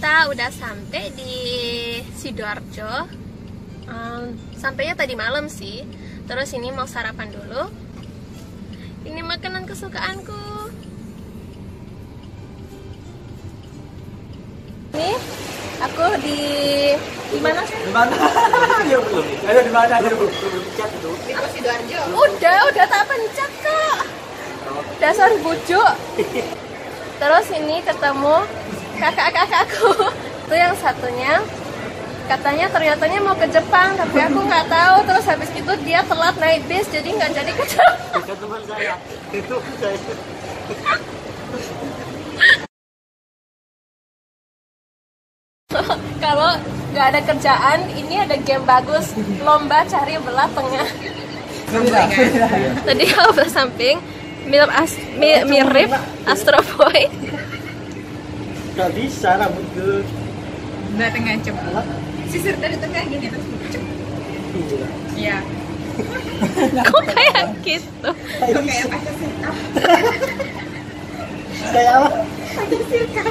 Kita udah sampai di Sidoarjo. Sampainya tadi malam sih. Terus ini mau sarapan dulu. Ini makanan kesukaanku. Nih, aku di mana sih? Di mana? Ya belum. Ada di mana? Belum dicat itu. Di Sidoarjo. Udah tak pencet kok. Dasar bujuk. Terus ini ketemu kakak-kakakku itu yang satunya katanya ternyatanya mau ke Jepang, tapi aku nggak tahu. Terus habis itu dia telat naik bis, jadi nggak jadi ke Jepang. Itu teman saya, itu saya. Kalau nggak ada kerjaan, ini ada game bagus, lomba cari belah tengah. Tadi aku bersamping mirip Astro Boy. Gak bisa rambut gue. Nah, tengah coba. Sisir dari tengah gini terus pucuk. Iya. Kok kayak gitu? Kok kayak pakai sirkap. Kayak apa? Pakai sirkap.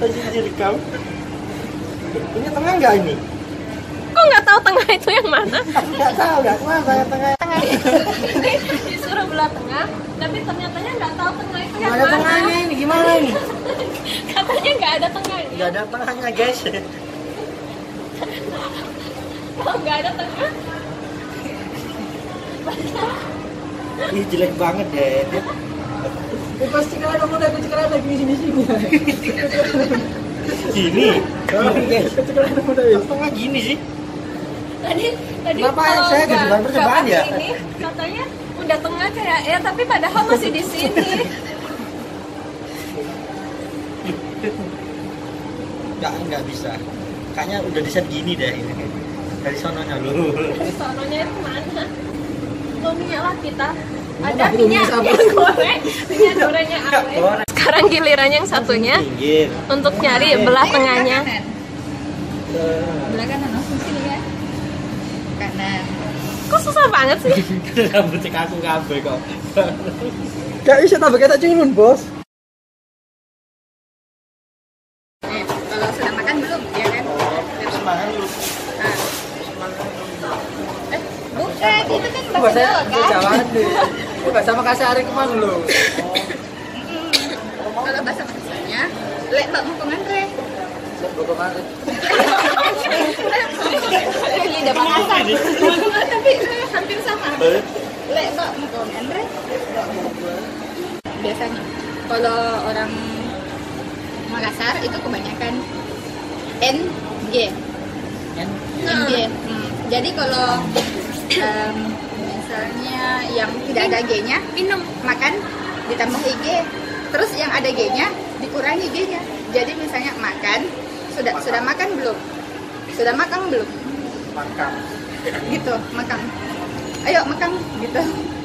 Pakai sirkap. Ini tengah enggak ini? Kok nggak tahu tengah itu yang mana? Nggak tahu, nggak tahu saya tengah. Ini disuruh belah tengah, tapi ternyatanya nggak tahu tengah itu yang mana. Nggak ada tengahnya ini, gimana ini? Katanya nggak ada tengahnya. Nggak ada tengahnya guys. Kalau nggak ada tengah, ini jelek banget deh. Ini pasti kalian ngomong dari cekeran lagi di sini. Gini, cekeran ngomong dari tengah gini sih. Tadi kalau saya bercobaan ya. Ini katanya udah tengah kayak ya, tapi padahal masih di sini. Enggak bisa. Kayaknya udah di set gini deh ini. Dari sononya lu. Dari sononya itu mana? Tuh minyak lah kita. Ada minyak gorengnya awet. Sekarang gilirannya yang satunya untuk nyari belah tengahnya. Belah kanan langsung sini ya. Kok susah banget sih? Rambut cek aku kabel kok. Gak bisa tambah kata cilun, bos. Kalau sudah makan belum? Ya kan? Harus makan dulu. Bukan, itu kan bahasa Jawa kan? Bahasa Jawa kan? Bahasa Makassar kemana lu? Kalau bahasa Makassarnya, lek mbak mukungan reh. Bokongan reh. Ini udah Makassar. Tapi hampir sama. Lek mbak mukungan reh. Biasanya kalau orang Makassar itu kebanyakan NG. Jadi kalau misalnya yang tidak ada G-nya minum, makan ditambah IG. Terus yang ada G-nya dikurangi G-nya. Jadi misalnya makan, sudah makan belum? Sudah makan belum? Makan. Gitu, makan. Ayo makan gitu.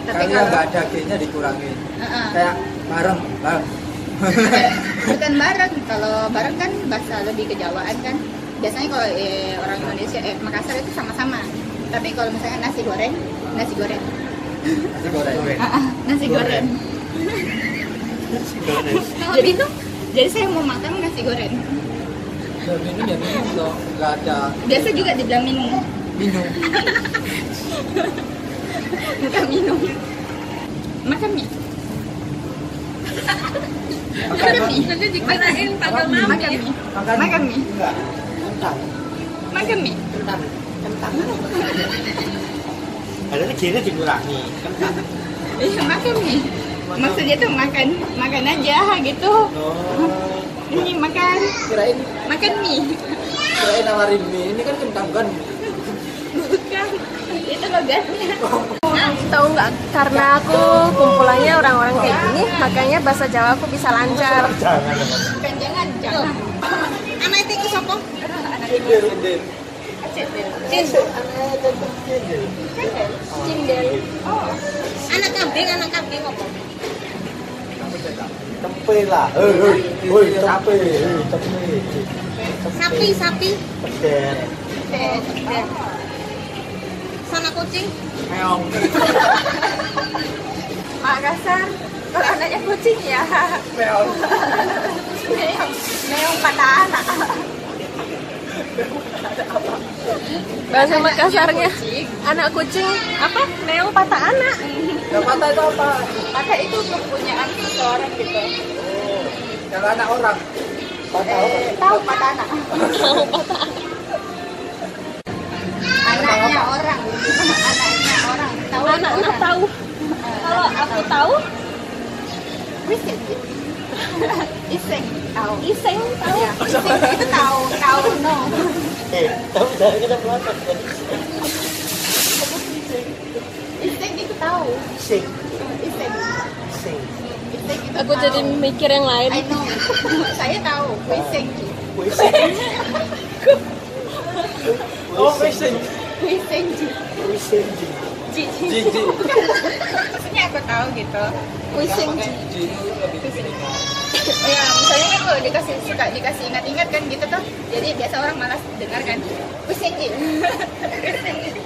Tapi kalau nggak ada G-nya dikurangi. Kayak bareng. Bukan bareng, kalau bareng kan bahasa lebih kejawaan kan. Biasanya kalau orang Indonesia Makassar itu sama-sama. Tapi kalau misalnya nasi goreng. Jadi saya mau makan nasi goreng. Minum loh, nggak ada. Biasa juga dibilang minum. Bukan minum. Makan mie. Nanti dikirain pakai mie. Makan mie. Enggak. Makan mie. Kentang. Padahal kira dikurangi. Kentang. Iya, makan mie. Maksudnya tuh makan aja gitu. Oh. Ini makan. Kirain makan mie. Kirain nawarin mie. Ini kan kentang kan. Bukan. Itu logatnya. Tahu nggak? Karena aku kumpulannya orang-orang kayak gini, makanya bahasa Jawa aku bisa lancar. Jangan. Anak itu siapa? Cindel. Anak kambing apa? Tempe lah. Sapi. Tempe. Sana kucing. Meong. Makassar, kalau anaknya kucing ya. Meong. Meong patana. Bahasa Makassarnya anak kucing apa? Meong patana. Nah, patah itu apa? Patah itu kepunyaan seseorang gitu. Oh, kalau anak orang. Patah orang. Tahu patana. Tahu patana. Anaknya orang. Anaknya orang. Tahu anak tahu. Kalau aku tahu wisik. Iseng tahu. Iseng tahu. Itu tahu, tahu no. Tahu dari kita pelakon. Iseng itu tahu. Iseng. Iseng. Iseng. Aku jadi mikir yang lain. I know. Saya tahu iseng. Iseng. Oh, iseng. Iseng. Iseng. Jiji. Maksudnya aku tahu gitu. Kuising jiji. Ya, misalnya kan kalau dikasih suka dikasih ingat-ingat kan gitu tuh. Jadi biasa orang malas dengar kan. Kuising jiji.